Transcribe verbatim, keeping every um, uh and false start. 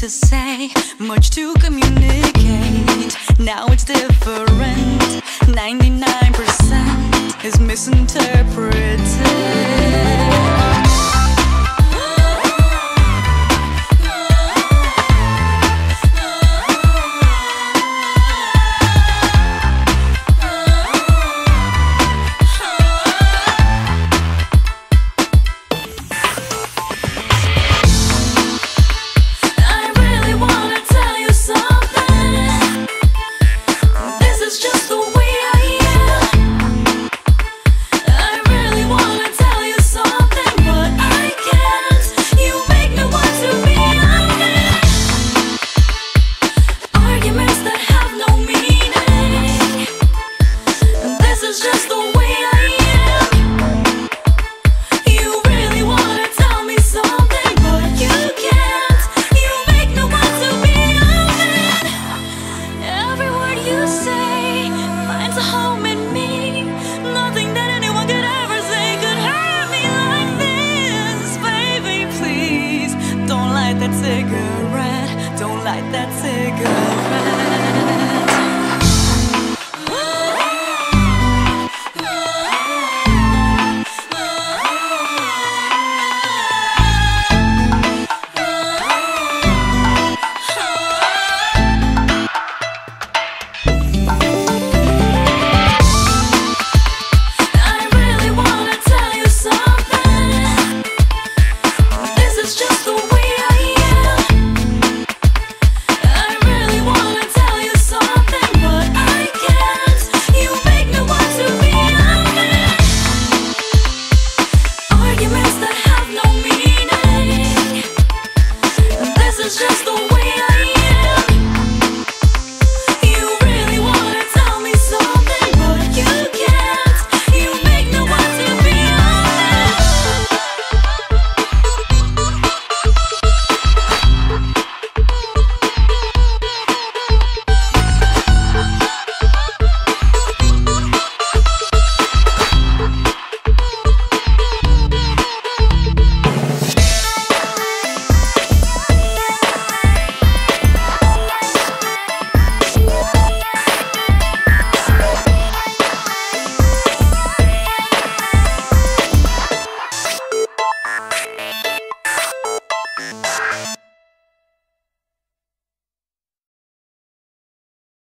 to say, much to communicate. Now it's different. ninety-nine percent is misinterpreted. Just the